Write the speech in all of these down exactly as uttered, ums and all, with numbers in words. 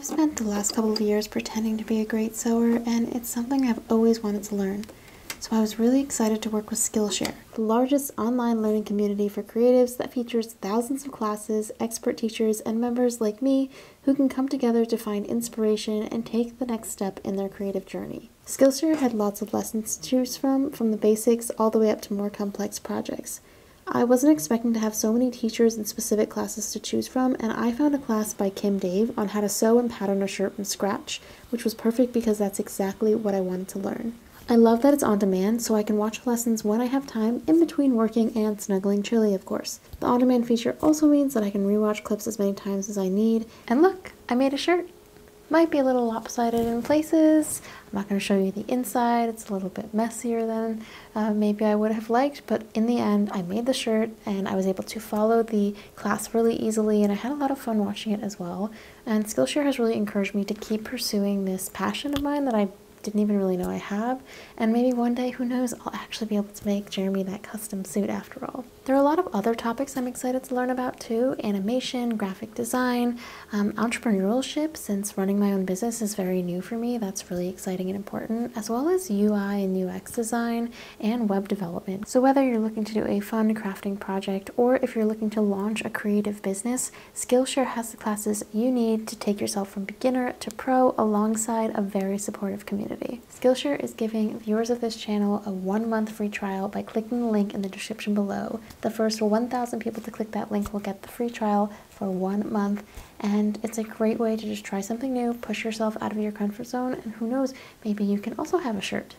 I've spent the last couple of years pretending to be a great sewer, and it's something I've always wanted to learn. So I was really excited to work with Skillshare, the largest online learning community for creatives that features thousands of classes, expert teachers, and members like me who can come together to find inspiration and take the next step in their creative journey. Skillshare had lots of lessons to choose from, from the basics all the way up to more complex projects. I wasn't expecting to have so many teachers and specific classes to choose from, and I found a class by Kim Dave on how to sew and pattern a shirt from scratch, which was perfect because that's exactly what I wanted to learn. I love that it's on demand, so I can watch lessons when I have time, in between working and snuggling Chili, of course. The on-demand feature also means that I can rewatch clips as many times as I need. And look, I made a shirt! Might be a little lopsided in places. I'm not going to show you the inside, it's a little bit messier than uh, maybe I would have liked, but in the end I made the shirt and I was able to follow the class really easily, and I had a lot of fun watching it as well. And Skillshare has really encouraged me to keep pursuing this passion of mine that I didn't even really know I have, and maybe one day, who knows, I'll actually be able to make Jeremy that custom suit after all. There are a lot of other topics I'm excited to learn about too: animation, graphic design, um, entrepreneurship, since running my own business is very new for me, that's really exciting and important, as well as U I and U X design and web development. So whether you're looking to do a fun crafting project or if you're looking to launch a creative business, Skillshare has the classes you need to take yourself from beginner to pro alongside a very supportive community. Skillshare is giving viewers of this channel a one-month free trial by clicking the link in the description below. The first one thousand people to click that link will get the free trial for one month, and it's a great way to just try something new, push yourself out of your comfort zone, and who knows, maybe you can also have a shirt.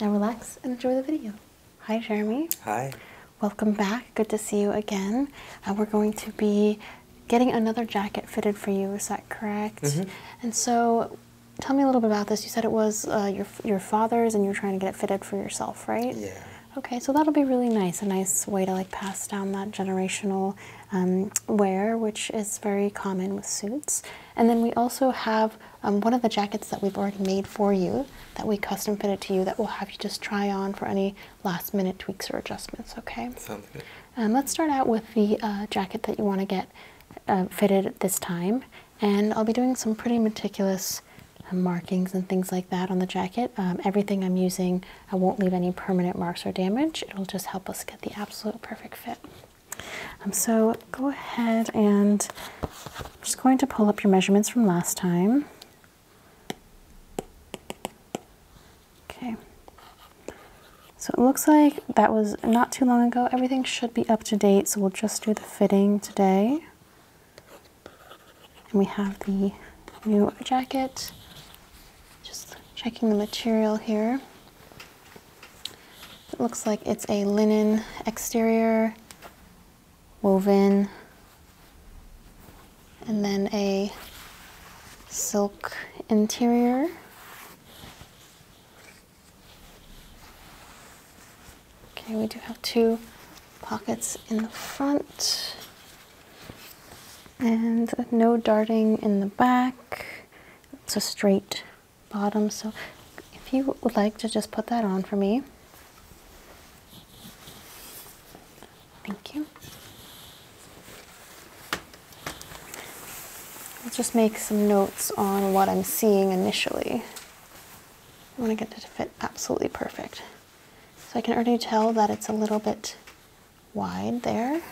Now relax and enjoy the video. Hi, Jeremy. Hi. Welcome back. Good to see you again. Uh, we're going to be getting another jacket fitted for you, is that correct? Mm-hmm. And so, tell me a little bit about this. You said it was uh, your, your father's and you're trying to get it fitted for yourself, right? Yeah. Okay, so that'll be really nice, a nice way to like pass down that generational um, wear, which is very common with suits. And then we also have um, one of the jackets that we've already made for you that we custom fitted to you that we'll have you just try on for any last minute tweaks or adjustments, okay? Sounds good. Um, let's start out with the uh, jacket that you want to get uh, fitted this time. And I'll be doing some pretty meticulous markings and things like that on the jacket. Um, everything I'm using, I won't leave any permanent marks or damage. It'll just help us get the absolute perfect fit. Um, so go ahead, and I'm just going to pull up your measurements from last time. Okay. So it looks like that was not too long ago. Everything should be up to date, so we'll just do the fitting today. And we have the new jacket. Checking the material here. It looks like it's a linen exterior, woven, and then a silk interior. Okay, we do have two pockets in the front and no darting in the back. It's a straight bottom, so if you would like to just put that on for me. Thank you. I'll just make some notes on what I'm seeing initially. I want to get it to fit absolutely perfect. So I can already tell that it's a little bit wide there.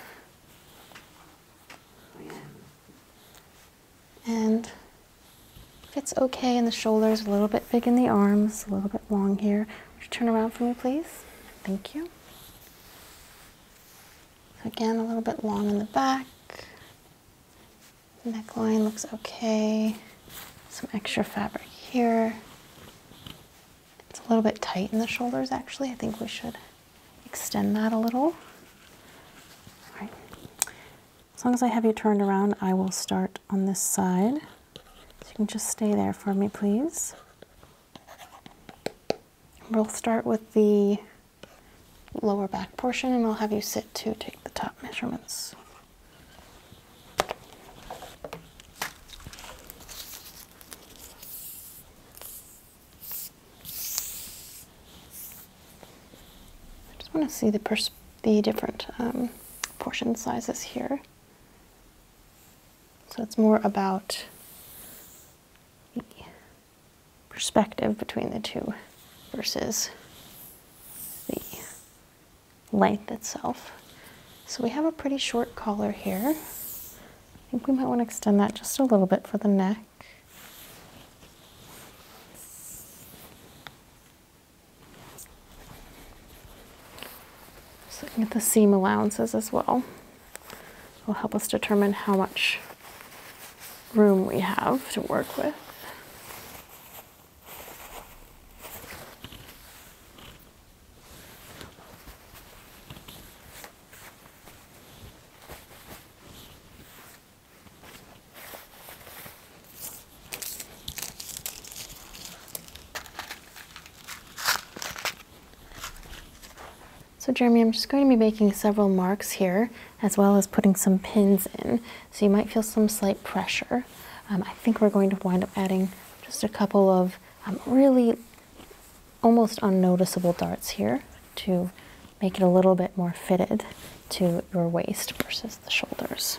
And it's okay in the shoulders, a little bit big in the arms, a little bit long here. Would you turn around for me, please? Thank you. Again, a little bit long in the back. The neckline looks okay. Some extra fabric here. It's a little bit tight in the shoulders, actually. I think we should extend that a little. All right. As long as I have you turned around, I will start on this side. You can just stay there for me, please. We'll start with the lower back portion, and I'll have you sit to take the top measurements. I just want to see the pers the different um, portion sizes here. So it's more about perspective between the two versus the length itself. So we have a pretty short collar here. I think we might want to extend that just a little bit for the neck. Just looking at the seam allowances as well. It will help us determine how much room we have to work with. So Jeremy, I'm just going to be making several marks here, as well as putting some pins in. So you might feel some slight pressure. Um, I think we're going to wind up adding just a couple of um, really almost unnoticeable darts here to make it a little bit more fitted to your waist versus the shoulders.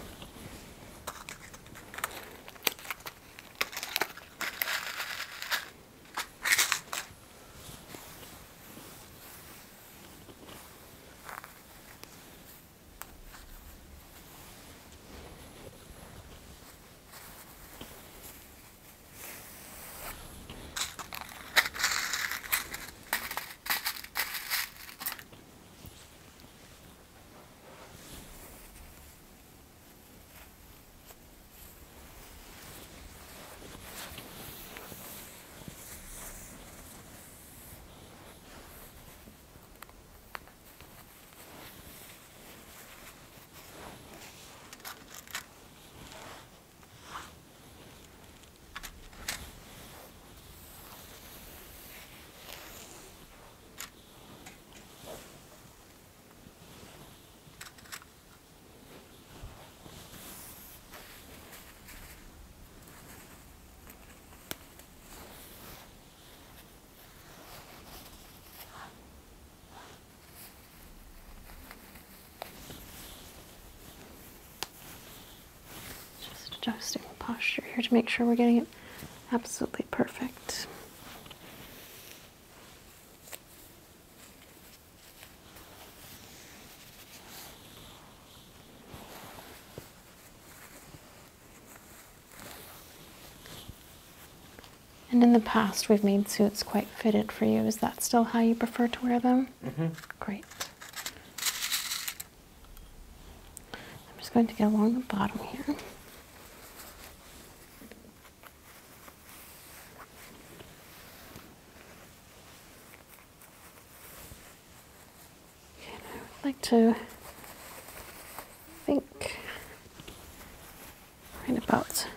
Adjusting the posture here to make sure we're getting it absolutely perfect. And in the past, we've made suits quite fitted for you. Is that still how you prefer to wear them? Mm-hmm. Great. I'm just going to get along the bottom here. To think right about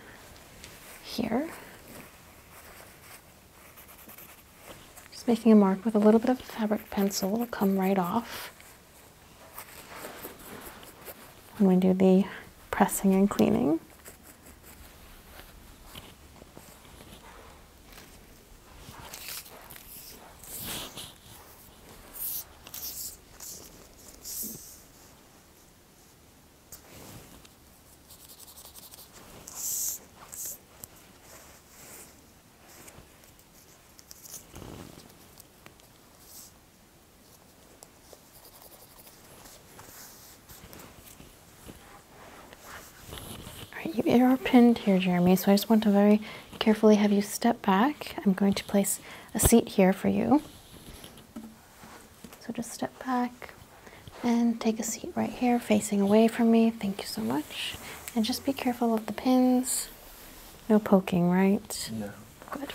here. Just making a mark with a little bit of fabric pencil. It'll come right off when we do the pressing and cleaning. You are pinned here, Jeremy, so I just want to very carefully have you step back. I'm going to place a seat here for you. So just step back and take a seat right here, facing away from me. Thank you so much. And just be careful of the pins. No poking, right? No. Good.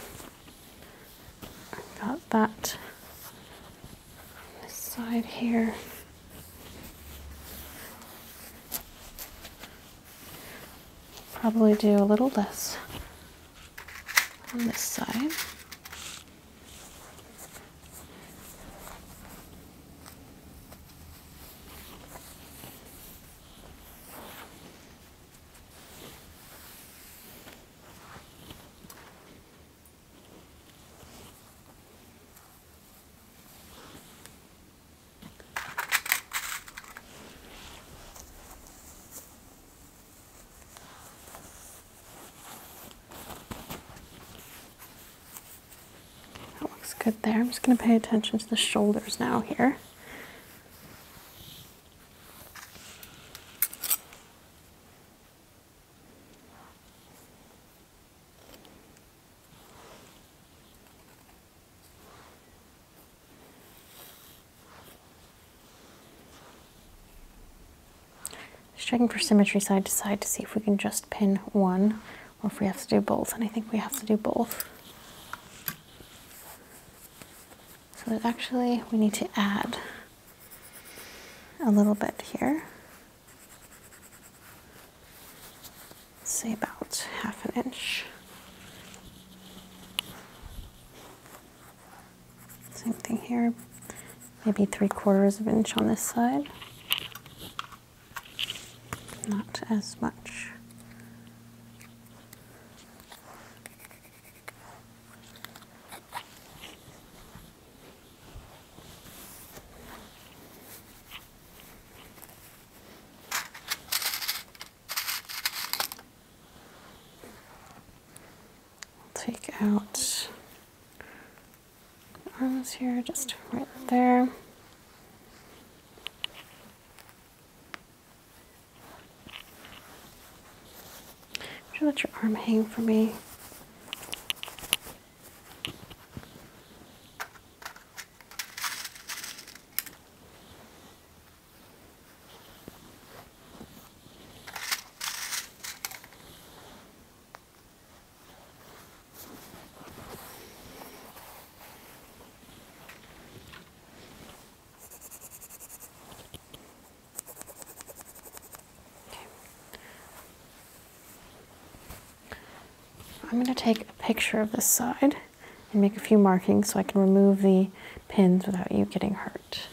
I got that on this side here. Probably do a little less on this side. good there. I'm just going to pay attention to the shoulders now here. Checking for symmetry side to side to see if we can just pin one or if we have to do both, and I think we have to do both. So that actually we need to add a little bit here, say about half an inch. Same thing here, maybe three quarters of an inch on this side. Not as much. We'll take out the arms here, just right there. Let your arm hang for me. I'm going to take a picture of this side and make a few markings so I can remove the pins without you getting hurt.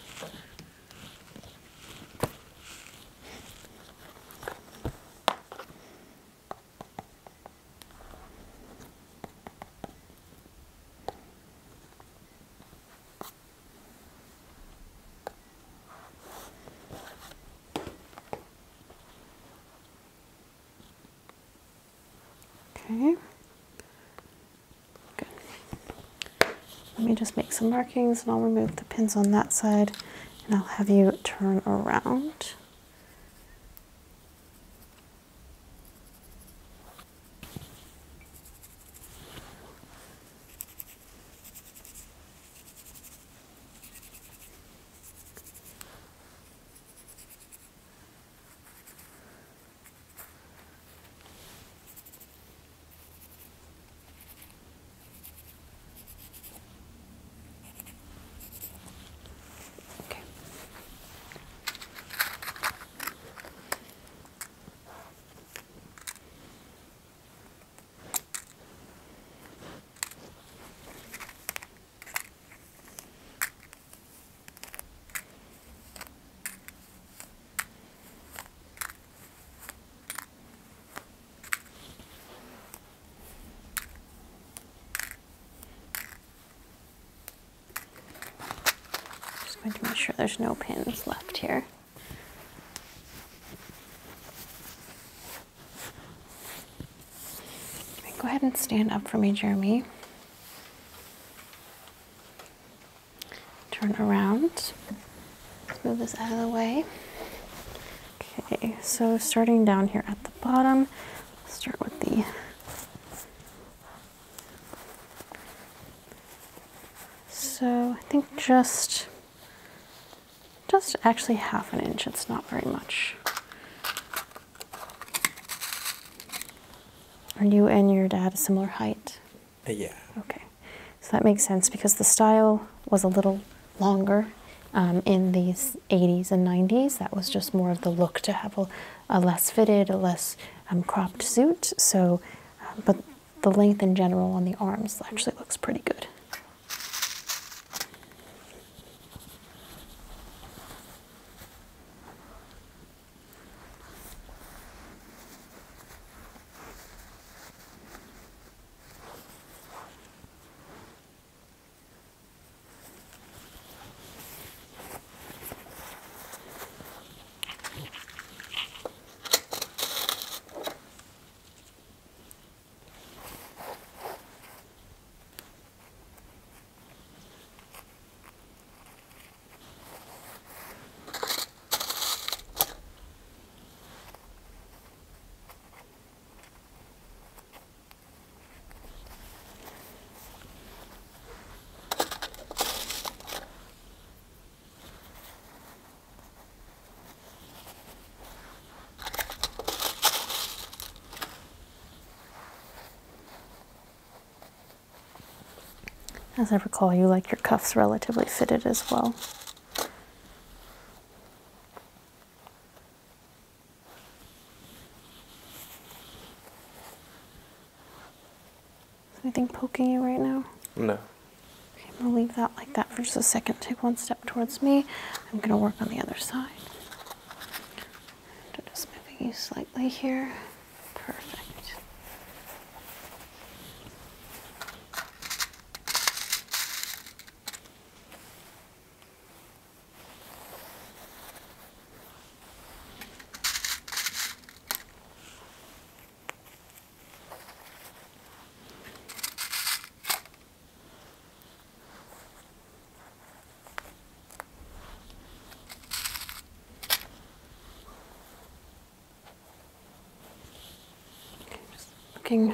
Okay. Let me just make some markings and I'll remove the pins on that side and I'll have you turn around. I'm going to make sure there's no pins left here. Okay, go ahead and stand up for me, Jeremy. Turn around. Let's move this out of the way. Okay, so starting down here at the bottom, let's start with the so I think just Just actually half an inch, it's not very much. Are you and your dad a similar height? Uh, yeah. Okay, so that makes sense because the style was a little longer um, in the eighties and nineties. That was just more of the look to have a, a less fitted, a less um, cropped suit. So, uh, but the length in general on the arms actually looks pretty good. As I recall, you like your cuffs relatively fitted as well. Is anything poking you right now? No. Okay, I'm gonna leave that like that for just a second. Take one step towards me. I'm gonna work on the other side. Just moving you slightly here. Perfect.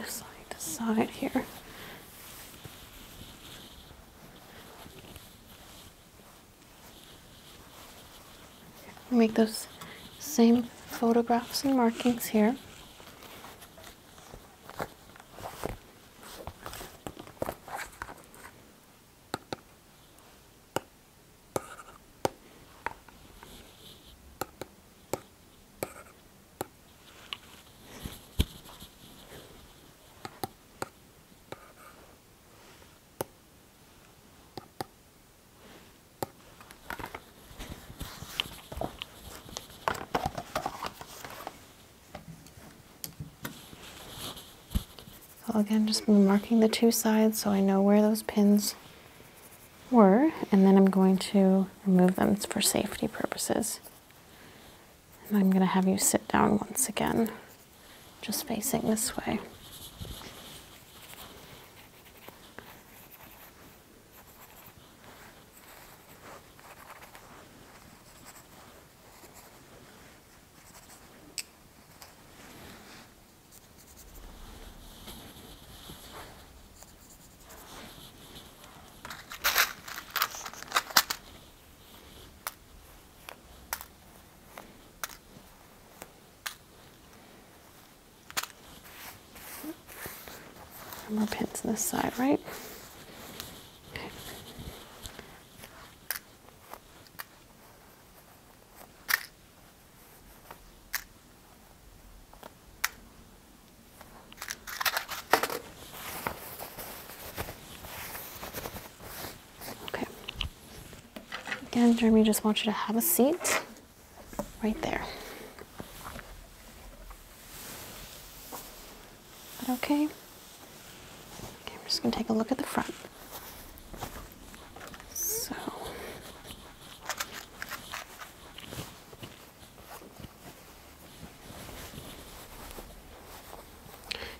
Side to side here. Make those same photographs and markings here. Again, just marking the two sides so I know where those pins were, and then I'm going to remove them for safety purposes. And I'm going to have you sit down once again, just facing this way. More pins on this side, right? Okay. Okay. Again, Jeremy, just want you to have a seat right there. Is that okay? I'm just going to take a look at the front. So,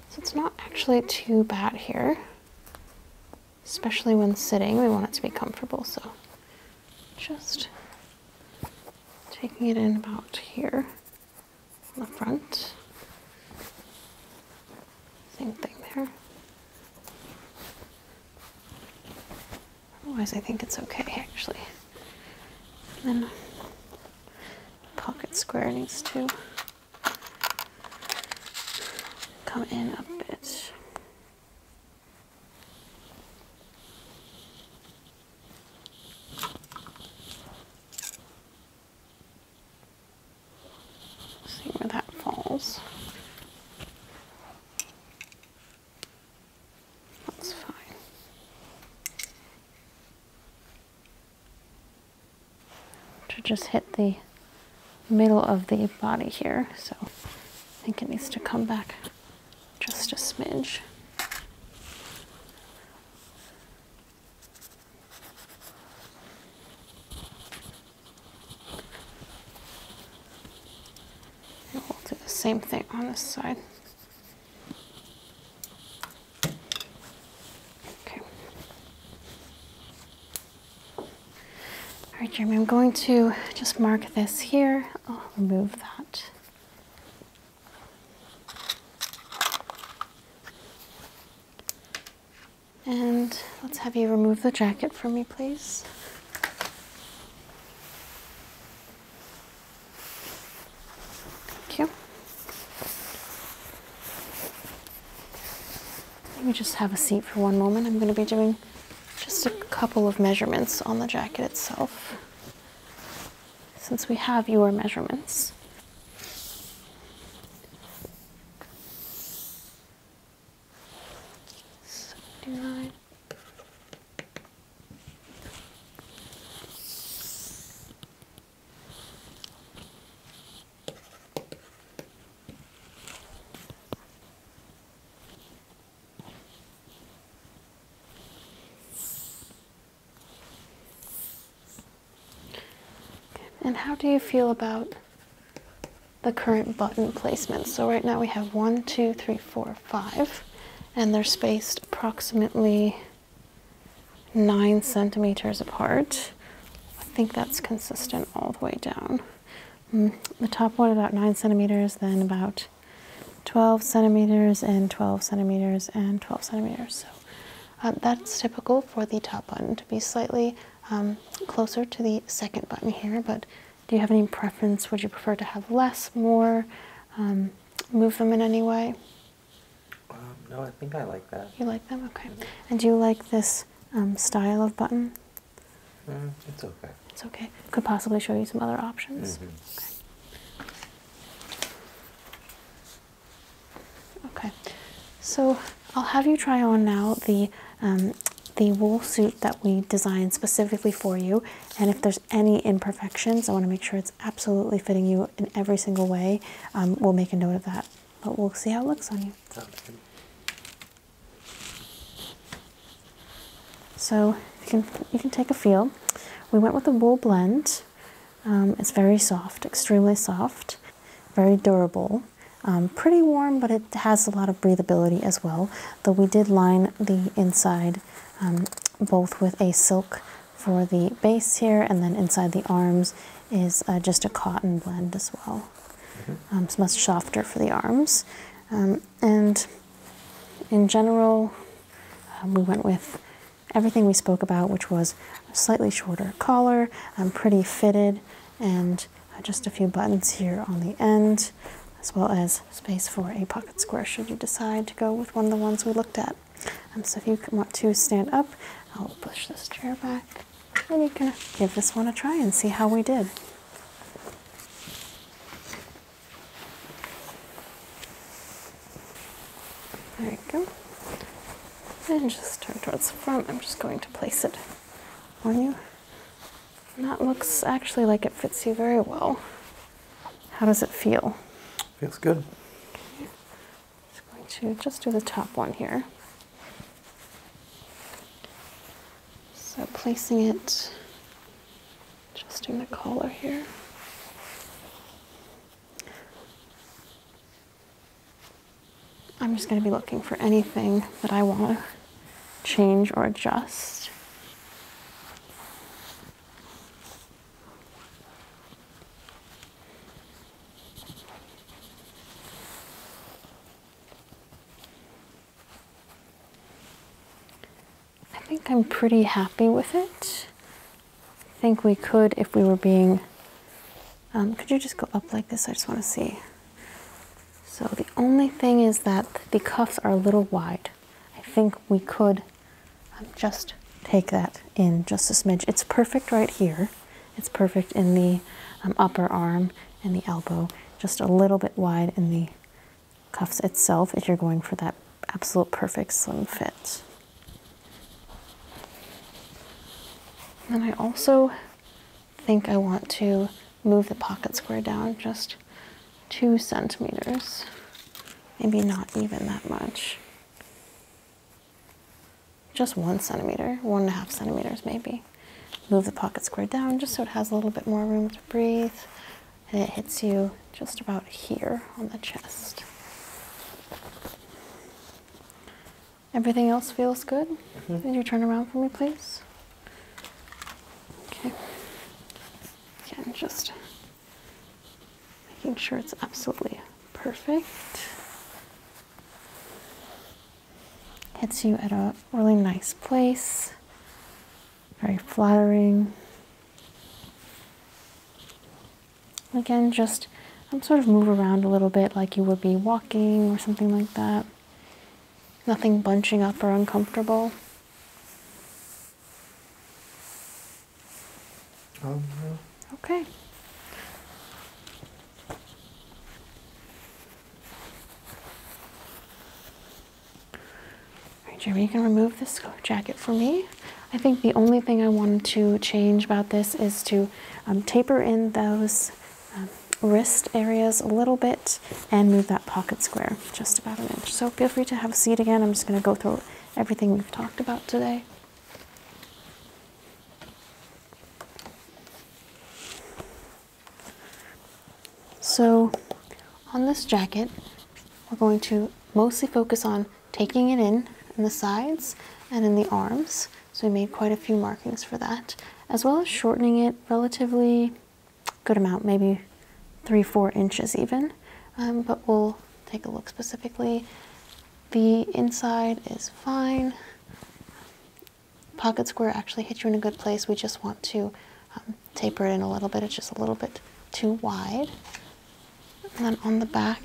so it's not actually too bad here, especially when sitting. We want it to be comfortable, so just taking it in about here on the front. Same thing there. Otherwise, I think it's okay, actually. And then pocket square needs to come in a bit. See where that falls. Just hit the middle of the body here, so I think it needs to come back just a smidge. And we'll do the same thing on this side. Jeremy, I'm going to just mark this here. I'll remove that. And let's have you remove the jacket for me, please. Thank you. Let me just have a seat for one moment. I'm going to be doing just a couple of measurements on the jacket itself, since we have your measurements. seventy-nine. And how do you feel about the current button placement? So right now we have one, two, three, four, five, and they're spaced approximately nine centimeters apart. I think that's consistent all the way down. Mm, the top one about nine centimeters, then about twelve centimeters, and twelve centimeters, and twelve centimeters. So uh, that's typical for the top button to be slightly Um, closer to the second button here, but do you have any preference? Would you prefer to have less, more, um, move them in any way? Um, no, I think I like that. You like them? Okay. And do you like this um, style of button? Mm, it's okay. It's okay. Could possibly show you some other options. Mm-hmm. Okay. Okay. So I'll have you try on now the um, the wool suit that we designed specifically for you, and if there's any imperfections, I want to make sure it's absolutely fitting you in every single way. Um, we'll make a note of that, but we'll see how it looks on you. Okay. So you can, you can take a feel. We went with a wool blend. Um, it's very soft, extremely soft, very durable. Um, pretty warm, but it has a lot of breathability as well, though we did line the inside um, both with a silk for the base here, and then inside the arms is uh, just a cotton blend as well. Mm-hmm. um, it's much softer for the arms. Um, and in general, um, we went with everything we spoke about, which was a slightly shorter collar, um, pretty fitted, and uh, just a few buttons here on the end, as well as space for a pocket square should you decide to go with one of the ones we looked at. Um, so if you want to stand up, I'll push this chair back, and you can give this one a try and see how we did. There you go. And just turn towards the front. I'm just going to place it on you. And that looks actually like it fits you very well. How does it feel? Feels good. Okay. Just going to just do the top one here. So placing it, adjusting the collar here. I'm just going to be looking for anything that I want to change or adjust. I think I'm pretty happy with it. I think we could, if we were being, um, could you just go up like this? I just want to see. So the only thing is that the cuffs are a little wide. I think we could um, just take that in just a smidge. It's perfect right here. It's perfect in the um, upper arm and the elbow, just a little bit wide in the cuffs itself if you're going for that absolute perfect slim fit. And I also think I want to move the pocket square down just two centimeters, maybe not even that much. Just one centimeter, one and a half centimeters maybe. Move the pocket square down just so it has a little bit more room to breathe, and it hits you just about here on the chest. Everything else feels good? Mm-hmm. Would you turn around for me, please? Okay, again, just making sure it's absolutely perfect. Hits you at a really nice place, very flattering. Again, just um, sort of move around a little bit like you would be walking or something like that. Nothing bunching up or uncomfortable. Okay. Jeremy, you can remove this scarf jacket for me. I think the only thing I wanted to change about this is to um, taper in those um, wrist areas a little bit and move that pocket square just about an inch. So feel free to have a seat again. I'm just going to go through everything we've talked about today. So on this jacket, we're going to mostly focus on taking it in in the sides and in the arms, so we made quite a few markings for that, as well as shortening it relatively good amount, maybe three, four inches even, um, but we'll take a look specifically. The inside is fine. Pocket square actually hit you in a good place. We just want to um, taper it in a little bit. It's just a little bit too wide. And then on the back,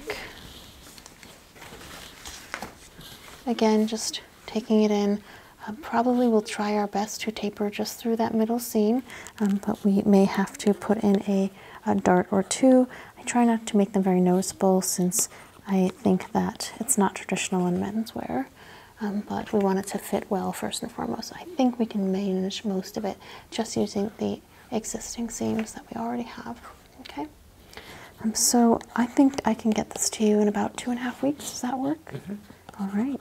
again, just taking it in. Uh, probably we'll try our best to taper just through that middle seam, um, but we may have to put in a, a dart or two. I try not to make them very noticeable since I think that it's not traditional in menswear, um, but we want it to fit well first and foremost. I think we can manage most of it just using the existing seams that we already have, okay? Um, so I think I can get this to you in about two and a half weeks. Does that work? Mm-hmm. All right.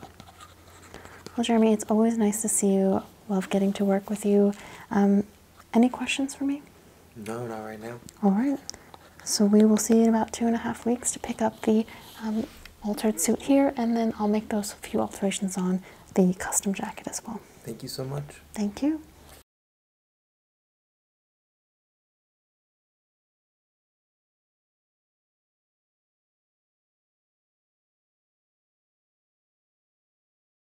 Well, Jeremy, it's always nice to see you. Love getting to work with you. Um, any questions for me? No, not right now. All right. So we will see you in about two and a half weeks to pick up the um, altered suit here, and then I'll make those few alterations on the custom jacket as well. Thank you so much. Thank you.